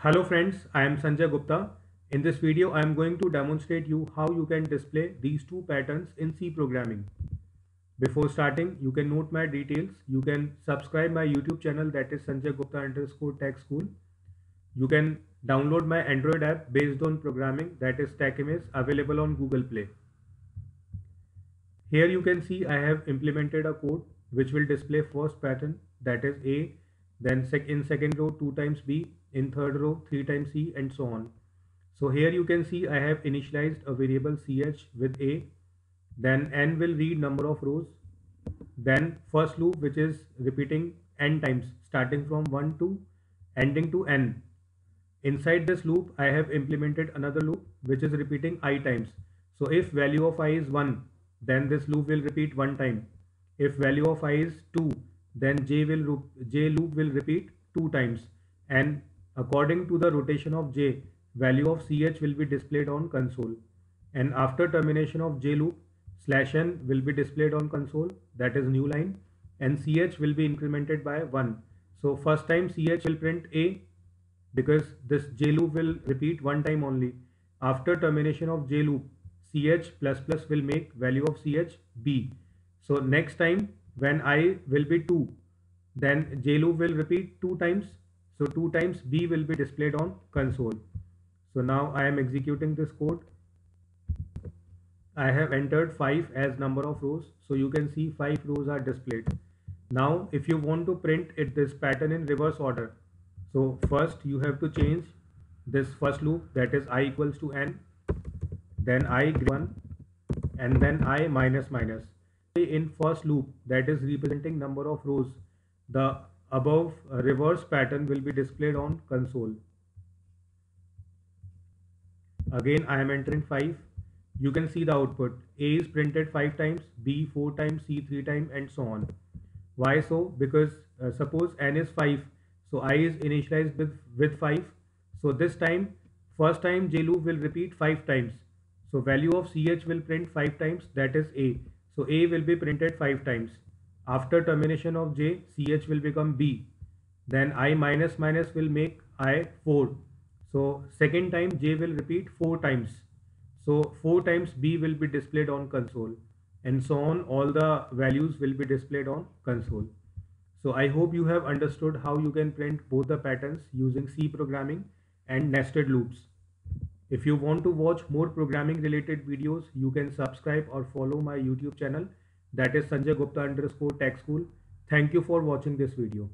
Hello friends, I am Sanjay Gupta. In this video, I am going to demonstrate you how you can display these two patterns in C programming. Before starting, you can note my details. You can subscribe my YouTube channel, that is Sanjay Gupta_Tech School. You can download my Android app based on programming, that is TechMS, available on Google Play. Here you can see I have implemented a code which will display first pattern, that is A, then in second row 2 times B, in third row 3 times C, and so on. So here you can see I have initialized a variable ch with A, then n will read number of rows, then first loop which is repeating n times, starting from 1 to ending to n. Inside this loop I have implemented another loop which is repeating I times. So if value of I is 1, then this loop will repeat 1 time. If value of I is 2, then j loop will repeat 2 times, and according to the rotation of j, value of ch will be displayed on console, and after termination of j loop, /n will be displayed on console, that is new line, and ch will be incremented by 1. So first time ch will print A, because this j loop will repeat 1 time only. After termination of j loop, ch++ will make value of ch B. So next time when I will be 2, then j loop will repeat 2 times. So 2 times B will be displayed on console. So now I am executing this code. I have entered 5 as number of rows. So you can see 5 rows are displayed. Now if you want to print this pattern in reverse order, so first you have to change this first loop, that is I equals to n, then I 1, and then I --. In first loop, that is representing number of rows, the above reverse pattern will be displayed on console. Again I am entering 5. You can see the output. A is printed 5 times, B 4 times, C 3 times, and so on. Why so? Because suppose n is 5, so I is initialized with 5. So this time, first time j loop will repeat 5 times. So value of ch will print 5 times, that is A. So A will be printed 5 times. After termination of j, ch will become B. Then I --, will make I 4. So second time j will repeat 4 times. So 4 times B will be displayed on console, and so on. All the values will be displayed on console. So I hope you have understood how you can print both the patterns using C programming and nested loops. If you want to watch more programming related videos, you can subscribe or follow my YouTube channel, that is Sanjay Gupta_Tech School. Thank you for watching this video.